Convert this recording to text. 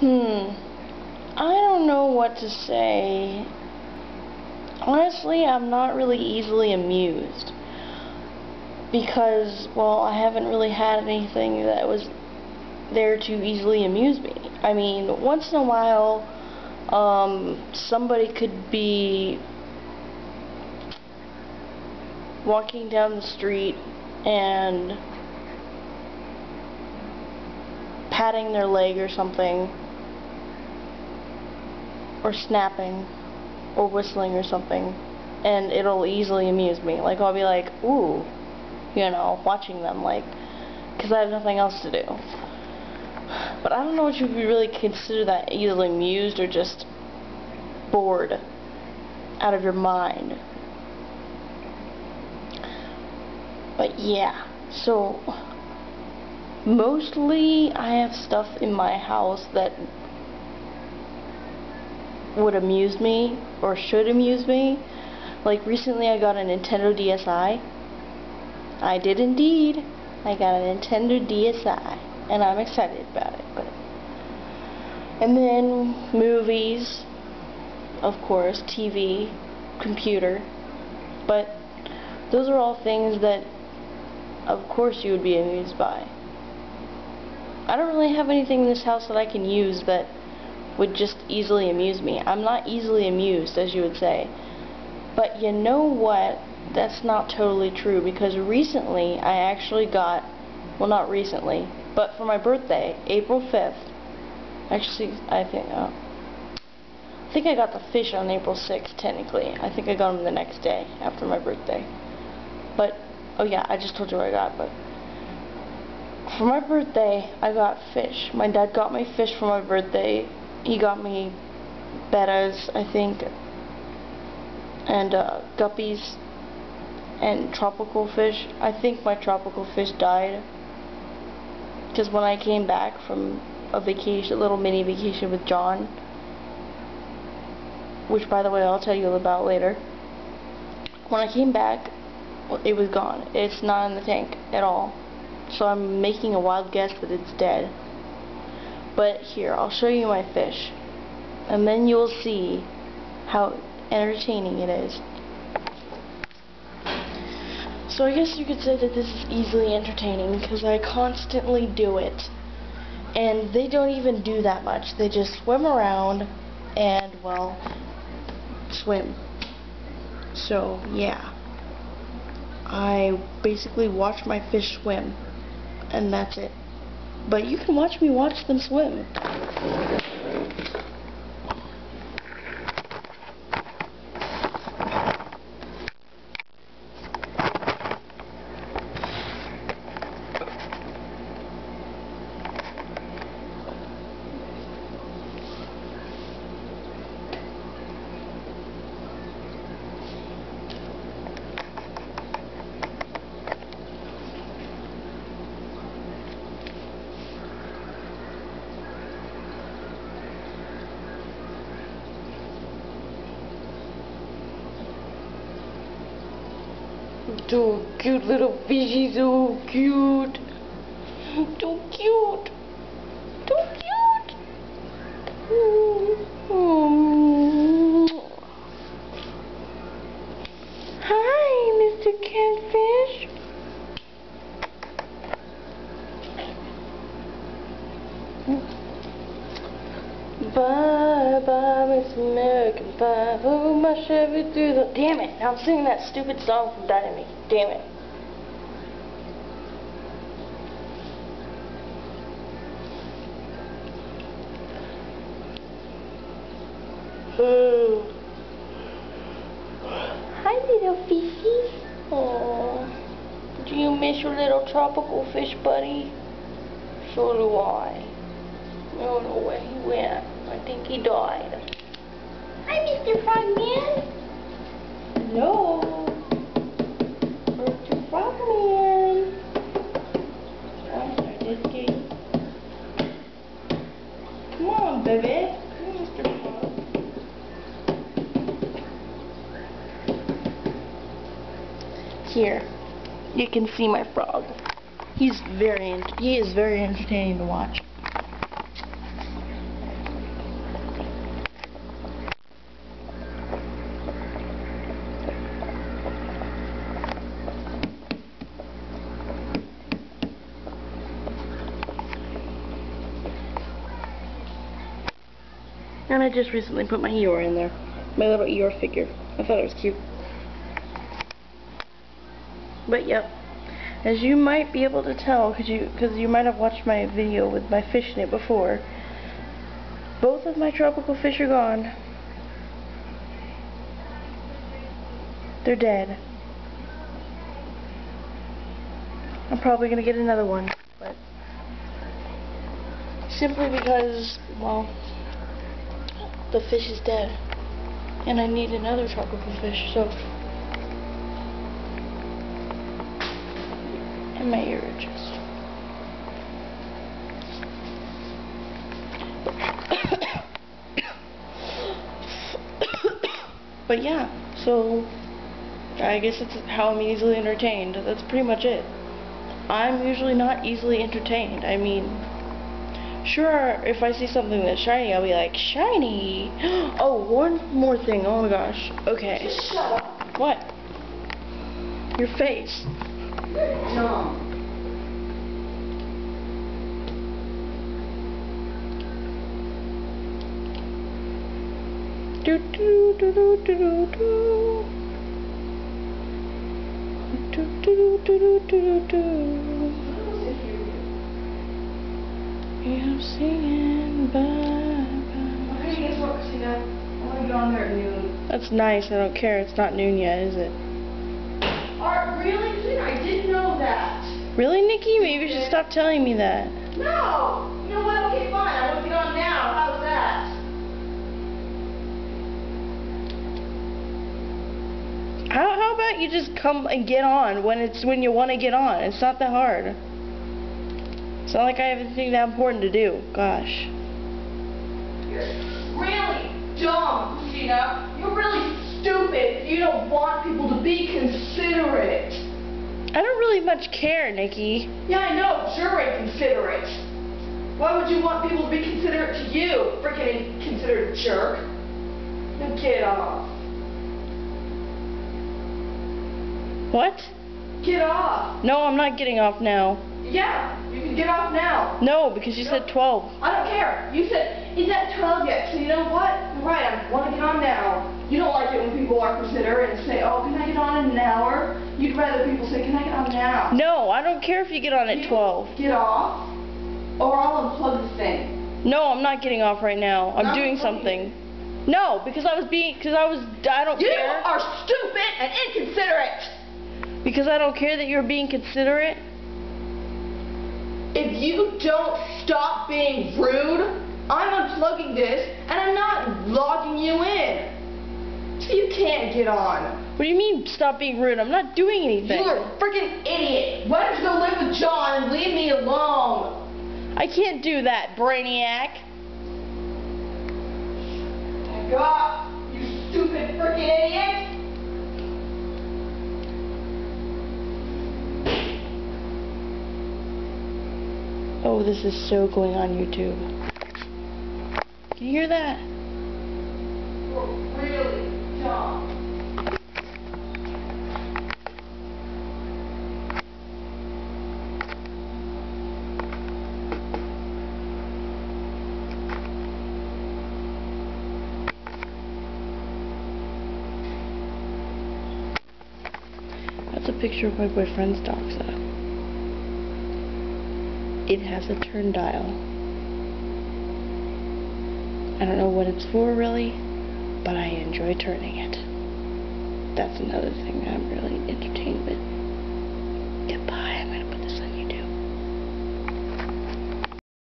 I don't know what to say. Honestly, I'm not really easily amused. Because, well, I haven't really had anything that was there to easily amuse me. I mean, once in a while, somebody could be walking down the street and patting their leg or something, or snapping, or whistling or something, and it'll easily amuse me. Like, I'll be like, ooh, you know, watching them, like, because I have nothing else to do. But I don't know what you would really consider that easily amused or just bored out of your mind. But yeah, so mostly I have stuff in my house that would amuse me or should amuse me. Like recently I got a Nintendo DSi. I did indeed. I got a Nintendo DSi. And I'm excited about it. But. And then movies, of course, TV, computer. But those are all things that, of course, you would be amused by. I don't really have anything in this house that I can use that would just easily amuse me. I'm not easily amused, as you would say. But you know what? That's not totally true, because recently I actually got, well, not recently, but for my birthday, April 5th, actually, I think I got the fish on April 6th, technically. I think I got them the next day after my birthday. But, oh yeah, I just told you what I got, but for my birthday, I got fish. My dad got me fish for my birthday. He got me bettas, I think, and guppies, and tropical fish. I think my tropical fish died. Because when I came back from a vacation, a little mini vacation with John, which by the way I'll tell you about later, when I came back, it was gone. It's not in the tank at all. So I'm making a wild guess that it's dead. But here, I'll show you my fish. And then you'll see how entertaining it is. So I guess you could say that this is easily entertaining because I constantly do it. And they don't even do that much. They just swim around and, well, swim. So, yeah. I basically watch my fish swim. And that's it. But you can watch me watch them swim. So cute, little fishy, so cute. So cute. So cute. Hi, Mr. Catfish. Bye, bye, Miss American Pie. Oh, my Chevy through the... Damn it, now I'm singing that stupid song from Dinomy. Damn it. Hi, little fishies. Aww. Do you miss your little tropical fish, buddy? So do I. I don't know where he went. I think he died. Hi, Mr. Frogman. No. Mr. Frogman. I'll start this game. Come on, baby. Come on, Mr. Frog. Here. You can see my frog. He is very entertaining to watch. And I just recently put my Eeyore in there. My little Eeyore figure. I thought it was cute. But yep. As you might be able to tell, because you might have watched my video with my fish in it before, both of my tropical fish are gone. They're dead. I'm probably going to get another one, but simply because, well, the fish is dead, and I need another tropical fish, so, and my ear itches. But yeah, so, I guess it's how I'm easily entertained. That's pretty much it. I'm usually not easily entertained. I mean, sure, if I see something that's shiny, I'll be like, shiny! Oh, one more thing. Oh my gosh. Okay. Shut up. What? Your face. No. Do do do do do do. Do do do do do do. I'm singing bye bye. Okay, guess what, Christina? I want to go on there at noon. That's nice. I don't care. It's not noon yet, is it? Really, Christina? I didn't know that. Really, Nikki? Maybe you should stop telling me that. No. You know what? Okay, fine. I want to get on now. How's that? How about you just come and get on when you want to get on? It's not that hard. It's not like I have anything that important to do. Gosh. You're really dumb, Christina. You're really stupid. You don't want people to be considerate. I don't really much care, Nikki. Yeah, I know. You're inconsiderate. Why would you want people to be considerate to you? Freaking inconsiderate jerk. Now get off. What? Get off. No, I'm not getting off now. Yeah, you can get off now. No, because you said 12. I don't care. You said, is that 12 yet? So you know what? You're right, I want to get on now. You don't like it when people are considerate and say, oh, can I get on in an hour? You'd rather people say, can I get on now? No, I don't care if you get on at 12. Get off, or I'll unplug this thing. No, I'm not getting off right now. I'm doing something. No, because I was being, I don't care. You are stupid and inconsiderate. Because I don't care that you're being considerate. If you don't stop being rude, I'm unplugging this, and I'm not logging you in. So you can't get on. What do you mean, stop being rude? I'm not doing anything. You're a freaking idiot. Why don't you go live with John and leave me alone? I can't do that, Brainiac. Back off, you stupid freaking idiot. Oh, this is so going on YouTube. Can you hear that? You're really dumb. That's a picture of my boyfriend's dachshund. It has a turn dial. I don't know what it's for really, but I enjoy turning it. That's another thing I'm really entertained with. Goodbye.